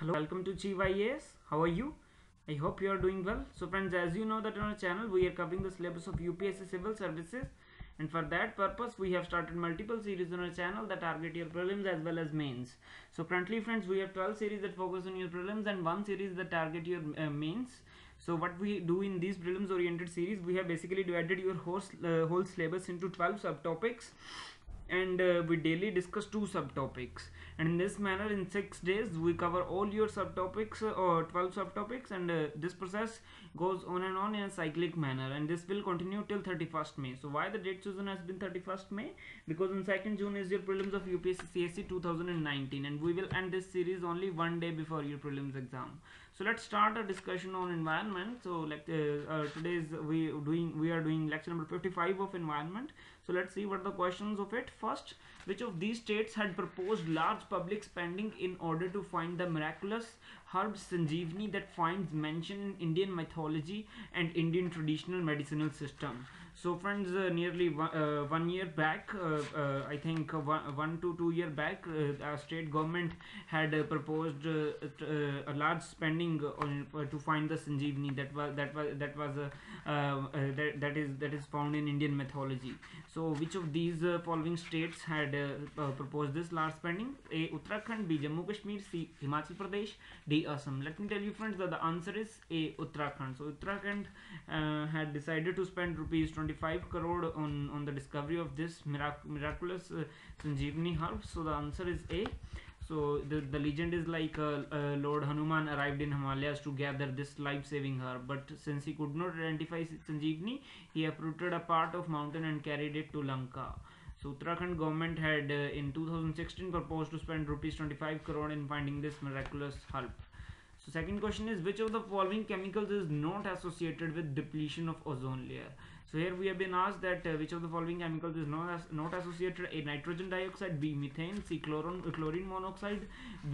Hello, welcome to GYAS. How are you? I hope you are doing well. So friends, as you know that on our channel we are covering the syllabus of UPSC Civil Services, and for that purpose we have started multiple series on our channel that target your prelims as well as mains. So currently friends, we have 12 series that focus on your prelims and 1 series that target your mains. So what we do in these prelims oriented series, we have basically divided your whole syllabus into 12 subtopics, and we daily discuss 2 subtopics, and in this manner in 6 days we cover all your subtopics or 12 subtopics, and this process goes on and on in a cyclic manner, and this will continue till 31st May. So why the date chosen has been 31st May? Because on 2nd June is your prelims of UPSC CSE 2019, and we will end this series only 1 day before your prelims exam. So let's start a discussion on environment. So like today's we are doing lecture number 55 of environment. So let's see what the questions of it. First, which of these states had proposed large public spending in order to find the miraculous herb Sanjeevani that finds mention in Indian mythology and Indian traditional medicinal system? So friends, nearly 1 year back, I think 1 to 2 year back, our state government had proposed a large spending on, to find the Sanjeevani that is found in Indian mythology. So which of these following states had proposed this large spending? A. Uttarakhand, B. Jammu Kashmir, C. Himachal Pradesh, D. Assam. Let me tell you friends that the answer is A. Uttarakhand. So Uttarakhand had decided to spend rupees 25 crore on the discovery of this miraculous Sanjeevani herb. So the answer is A. So the legend is like Lord Hanuman arrived in Himalayas to gather this life-saving herb, but since he could not identify Sanjeevani, he uprooted a part of mountain and carried it to Lanka. So Uttarakhand government had in 2016 proposed to spend rupees 25 crore in finding this miraculous herb. So second question is, which of the following chemicals is not associated with depletion of ozone layer? So here we have been asked that which of the following chemicals is not associated: A. nitrogen dioxide, B. methane, C. chlorine monoxide,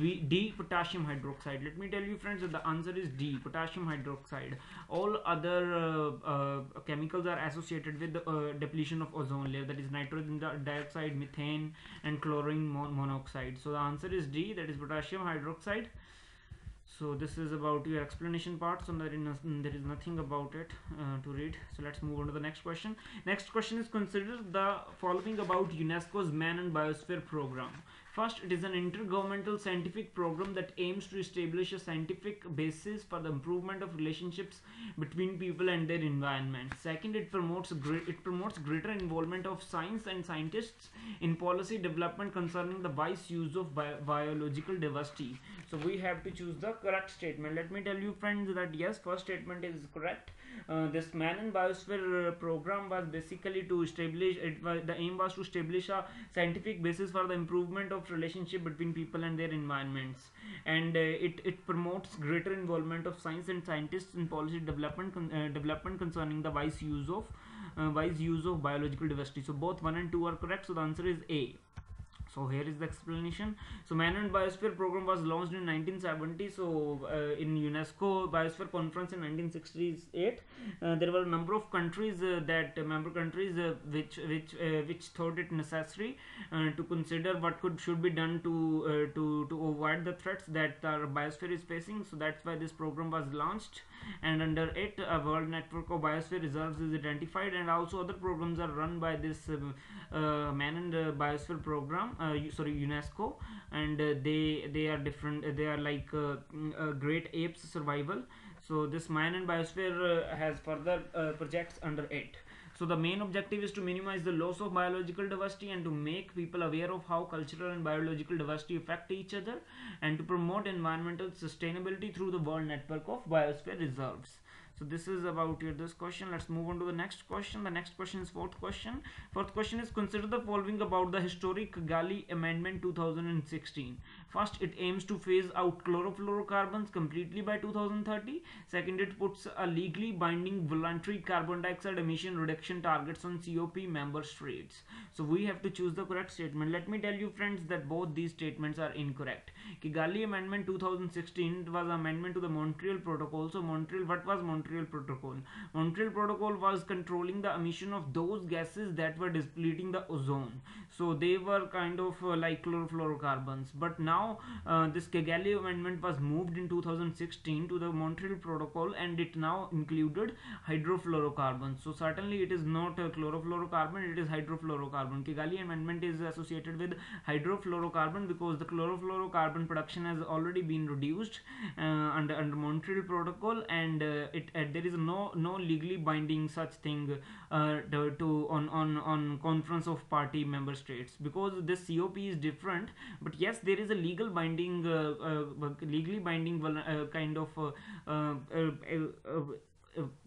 D. potassium hydroxide. Let me tell you friends that the answer is D. potassium hydroxide. All other chemicals are associated with the depletion of ozone layer, that is nitrogen dioxide, methane and chlorine monoxide. So the answer is D, that is potassium hydroxide. So this is about your explanation part, so there is nothing about it to read. So let's move on to the next question. Next question is, consider the following about UNESCO's Man and Biosphere Program. First, it is an intergovernmental scientific program that aims to establish a scientific basis for the improvement of relationships between people and their environment. Second, it promotes greater involvement of science and scientists in policy development concerning the wise use of biological diversity. So we have to choose the correct statement. Let me tell you friends that yes, first statement is correct. This Man and Biosphere program was basically to establish, the aim was to establish a scientific basis for the improvement of relationship between people and their environments, and it promotes greater involvement of science and scientists in policy development concerning the wise use of biological diversity. So both 1 and 2 are correct, so the answer is A. So here is the explanation. So Man and Biosphere program was launched in 1970. So in UNESCO Biosphere Conference in 1968, there were a number of countries which thought it necessary to consider what should be done to avoid the threats that our biosphere is facing. So that's why this program was launched, and under it a world network of biosphere reserves is identified, and also other programs are run by this Man and Biosphere program. UNESCO, and they are different. They are like great apes survival. So this Man and Biosphere has further projects under it. So the main objective is to minimize the loss of biological diversity and to make people aware of how cultural and biological diversity affect each other, and to promote environmental sustainability through the world network of biosphere reserves. So this is about this question. Let's move on to the next question. The next question is fourth question. Fourth question is, consider the following about the historic Kigali Amendment 2016. First, it aims to phase out chlorofluorocarbons completely by 2030. Second, it puts a legally binding voluntary carbon dioxide emission reduction targets on COP member states. So we have to choose the correct statement. Let me tell you friends that both these statements are incorrect. Kigali Amendment 2016 was an amendment to the Montreal Protocol. So Montreal, what was Montreal? Montreal Protocol. Montreal Protocol was controlling the emission of those gases that were depleting the ozone. So they were kind of like chlorofluorocarbons. But now this Kigali Amendment was moved in 2016 to the Montreal Protocol, and it now included hydrofluorocarbons. So certainly it is not a chlorofluorocarbon, it is hydrofluorocarbon. Kigali Amendment is associated with hydrofluorocarbon because the chlorofluorocarbon production has already been reduced under Montreal Protocol, and there is no legally binding such thing on Conference of Party Member States, because this COP is different. But yes, there is a legal binding legally binding kind of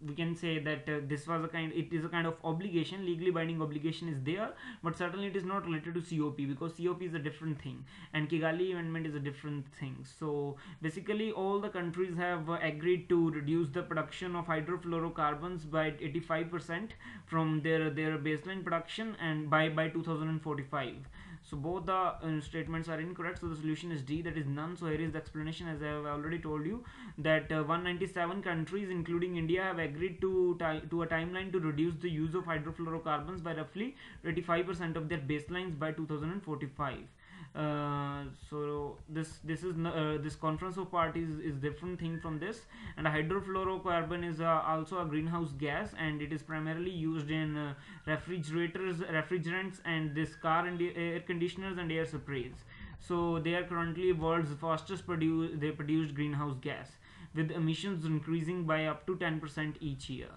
we can say that this was a kind, it is a kind of obligation, legally binding obligation is there, but certainly it is not related to COP, because COP is a different thing and Kigali Amendment is a different thing. So basically all the countries have agreed to reduce the production of hydrofluorocarbons by 85% from their baseline production, and by 2045. So both the statements are incorrect. So the solution is D, that is none. So here is the explanation. As I have already told you that 197 countries including India have agreed to a timeline to reduce the use of hydrofluorocarbons by roughly 85% of their baselines by 2045. So this is this Conference of Parties is different thing from this, and hydrofluorocarbon is also a greenhouse gas, and it is primarily used in refrigerators, refrigerants, and this car and air conditioners and air sprays. So they are currently world's fastest produced greenhouse gas, with emissions increasing by up to 10% each year.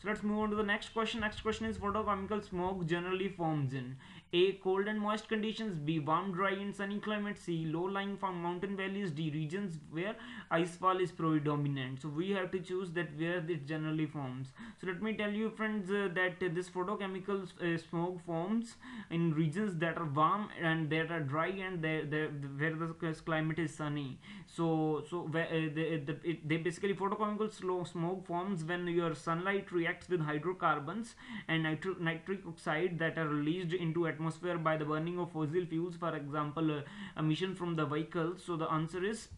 So let's move on to the next question. Next question is, what chemical smoke generally forms in A. cold and moist conditions, B. warm, dry and sunny climate, C. low-lying mountain valleys, D. regions where icefall is predominant. So we have to choose that where it generally forms. So let me tell you friends that this photochemical smoke forms in regions that are warm and that are dry and where the climate is sunny. So they basically, photochemical smoke forms when your sunlight reacts with hydrocarbons and nitric oxide that are released into atmosphere by the burning of fossil fuels, for example emission from the vehicles. So the answer is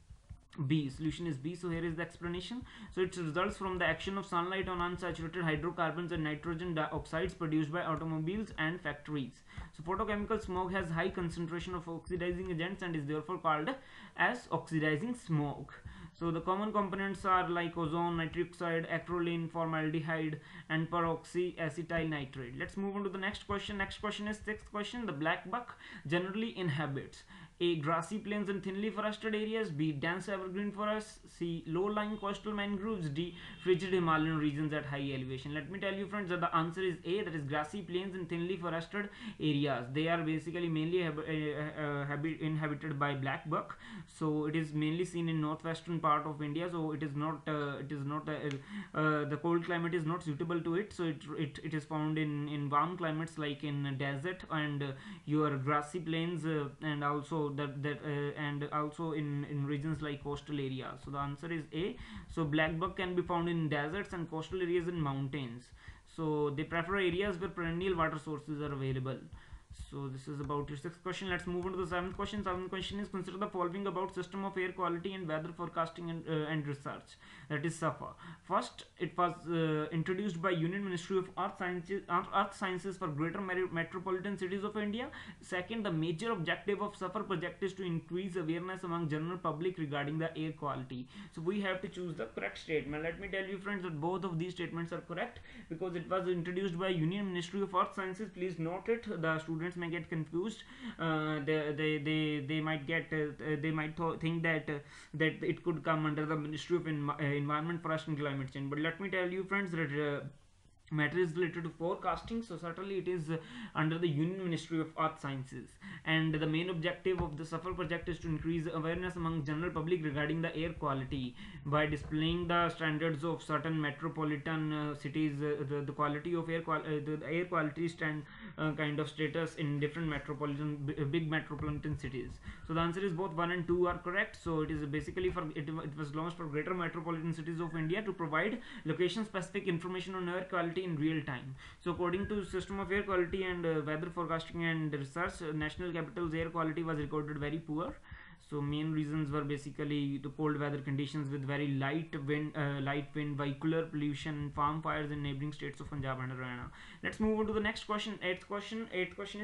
B, solution is B. So here is the explanation. So it results from the action of sunlight on unsaturated hydrocarbons and nitrogen dioxides produced by automobiles and factories. So photochemical smoke has high concentration of oxidizing agents and is therefore called as oxidizing smoke. So the common components are like ozone, nitric oxide, acrolein, formaldehyde and peroxyacetyl nitrate. Let's move on to the next question. Next question is sixth question. The black buck generally inhabits A. grassy plains and thinly forested areas, B. dense evergreen forests, C. low-lying coastal mangroves, D. frigid Himalayan regions at high elevation. Let me tell you friends that the answer is A, that is grassy plains and thinly forested areas. They are basically mainly inhabited by black buck. So it is mainly seen in northwestern part of India. So the cold climate is not suitable to it. So it is found in warm climates like in desert and your grassy plains and also and also in regions like coastal areas. So the answer is A. So black buck can be found in deserts and coastal areas and mountains. So they prefer areas where perennial water sources are available. So this is about your sixth question. Let's move on to the seventh question. Seventh question is, consider the following about system of air quality and weather forecasting and research, that is SAFAR. First, it was introduced by Union Ministry of Earth Sciences for greater metropolitan cities of India. Second, the major objective of SAFAR project is to increase awareness among general public regarding the air quality. So we have to choose the correct statement. Let me tell you friends that both of these statements are correct because it was introduced by Union Ministry of Earth Sciences. Please note it. The students may get confused. They might think that it could come under the Ministry of Environment, Forest and Climate Change. But let me tell you friends that matter is related to forecasting, so certainly it is under the Union Ministry of Earth Sciences, and the main objective of the SAFAR project is to increase awareness among general public regarding the air quality by displaying the standards of certain metropolitan cities, the quality of air quality, the air quality kind of status in different big metropolitan cities. So the answer is both 1 and 2 are correct. So it is basically it was launched for greater metropolitan cities of India to provide location specific information on air quality in real time. So according to system of air quality and weather forecasting and research, national capital's air quality was recorded very poor. So main reasons were basically the cold weather conditions with very light wind, vehicular pollution, farm fires in neighboring states of Punjab and Haryana. Let's move on to the next question. Eighth question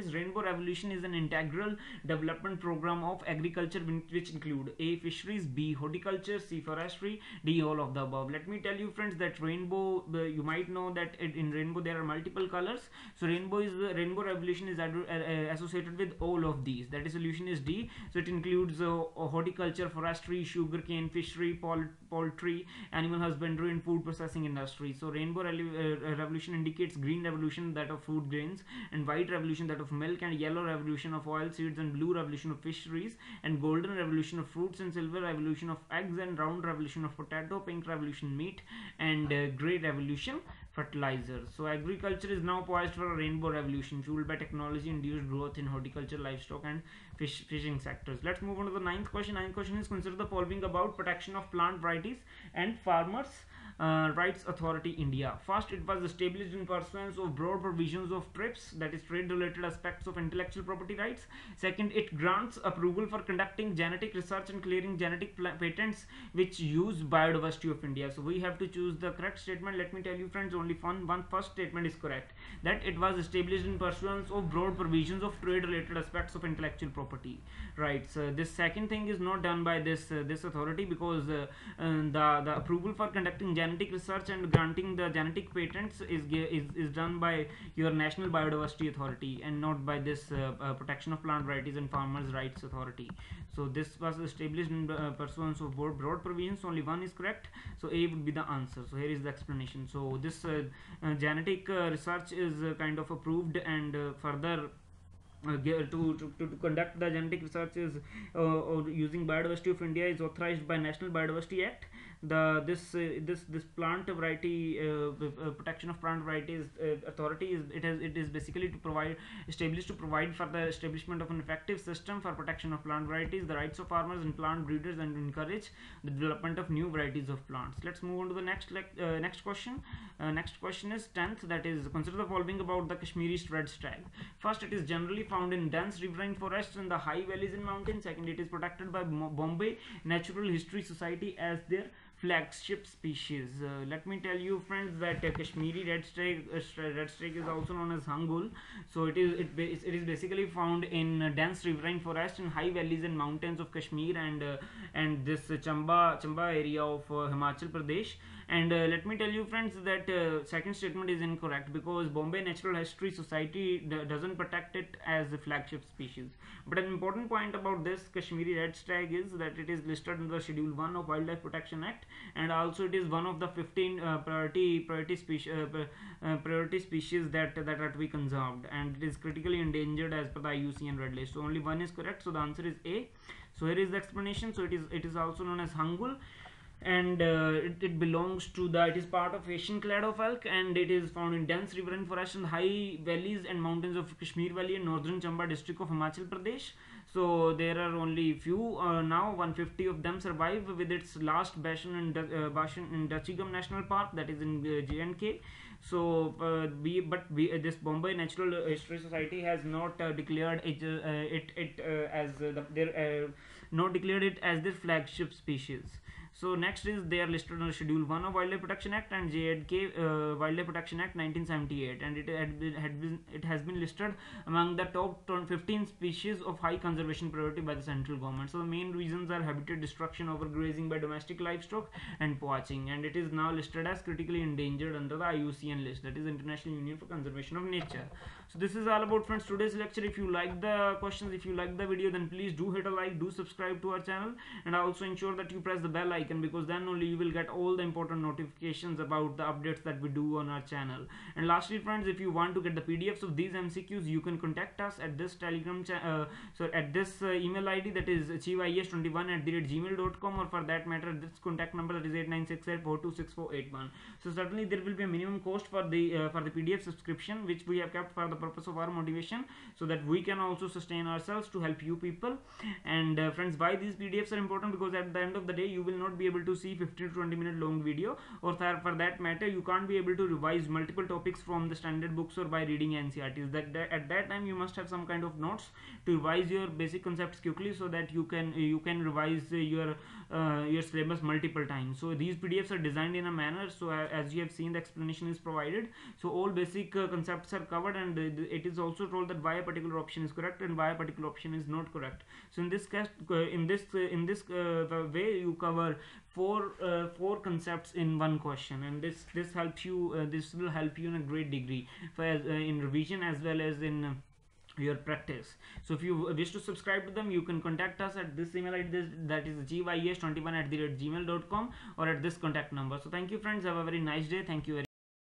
is Rainbow Revolution is an integral development program of agriculture which include A. fisheries, B. horticulture, C. forestry, D. all of the above. Let me tell you friends that rainbow, you might know that in rainbow there are multiple colors. So Rainbow Revolution is associated with all of these. That is solution is D. So it includes horticulture, forestry, sugarcane, fishery, poultry, animal husbandry and food processing industry. So Rainbow Revolution indicates green revolution, that of food grains, and white revolution, that of milk, and yellow revolution of oil seeds, and blue revolution of fisheries, and golden revolution of fruits, and silver revolution of eggs, and round revolution of potato, pink revolution meat, and grey revolution fertilizer. So agriculture is now poised for a rainbow revolution fueled by technology induced growth in horticulture, livestock and fishing sectors. Let's move on to the ninth question. Ninth question is consider the following about Protection of Plant Varieties and Farmers' Rights Authority, India. First, it was established in pursuance of broad provisions of TRIPS, that is trade related aspects of intellectual property rights. Second, it grants approval for conducting genetic research and clearing genetic patents which use biodiversity of India. So we have to choose the correct statement. Let me tell you friends, only one first statement is correct, that it was established in pursuance of broad provisions of trade related aspects of intellectual property rights. This second thing is not done by this authority, because the approval for conducting genetic research and granting the genetic patents is done by your National Biodiversity Authority and not by this Protection of Plant Varieties and Farmers' Rights Authority. So this was established in pursuance of broad provisions. Only one is correct, so A would be the answer. So here is the explanation. So this genetic research is kind of approved, and further to conduct the genetic research is or using biodiversity of India is authorized by National Biodiversity Act. This plant variety Protection of Plant Varieties Authority is basically to provide established for the establishment of an effective system for protection of plant varieties, the rights of farmers and plant breeders, and encourage the development of new varieties of plants. Let's move on to the next question. Next question is 10th, that is consider the following about the Kashmiri red stag. First, it is generally found in dense riverine forests and the high valleys and mountains. Second, it is protected by Bombay Natural History Society as their flagship species. Let me tell you friends that Kashmiri red stag is also known as Hangul. So it is basically found in dense riverine forest and high valleys and mountains of Kashmir and this Chamba area of Himachal Pradesh. And let me tell you friends that second statement is incorrect, because Bombay Natural History Society doesn't protect it as a flagship species. But an important point about this Kashmiri red stag is that it is listed under Schedule 1 of Wildlife Protection Act, and also it is one of the 15 priority species that are to be conserved, and it is critically endangered as per the IUCN Red List. So only one is correct, so the answer is A. So here is the explanation. So it is also known as Hangul, and it is part of Asian clade of elk, and it is found in dense riverine forest and high valleys and mountains of Kashmir Valley and northern Chamba district of Himachal Pradesh. So there are only few now 150 of them survive, with its last bastion in Dachigam National Park, that is in J&K. So this Bombay Natural History Society has not declared it as their flagship species. So next is they are listed under Schedule 1 of Wildlife Protection Act and J&K Wildlife Protection Act 1978, and it has been listed among the top 15 species of high conservation priority by the central government. So the main reasons are habitat destruction, overgrazing by domestic livestock, and poaching, and it is now listed as critically endangered under the IUCN list, that is International Union for Conservation of Nature. So this is all about friends today's lecture. If you like the questions, if you like the video, then please do hit a like, do subscribe to our channel, and also ensure that you press the bell icon, because then only you will get all the important notifications about the updates that we do on our channel. And lastly friends, if you want to get the PDFs of these MCQs, you can contact us at this email ID, that is achieveyes21@gmail.com, or for that matter this contact number, that is 8968426481. So certainly there will be a minimum cost for the PDF subscription, which we have kept for the purpose of our motivation, so that we can also sustain ourselves to help you people. And friends, why these PDFs are important, because at the end of the day you will not not be able to see 15 to 20 minute long video, or for that matter you can't be able to revise multiple topics from the standard books or by reading NCRTs. At that time you must have some kind of notes to revise your basic concepts quickly, so that you can revise your syllabus multiple times. So these PDFs are designed in a manner, so as you have seen, the explanation is provided, so all basic concepts are covered, and it is also told that why a particular option is correct and why a particular option is not correct. So in this case, in this way you cover four concepts in one question, and this helps you, this will help you in a great degree for, in revision as well as in your practice. So if you wish to subscribe to them, you can contact us at this email address, that is gyas21@gmail.com, or at this contact number. So thank you friends, have a very nice day. Thank you very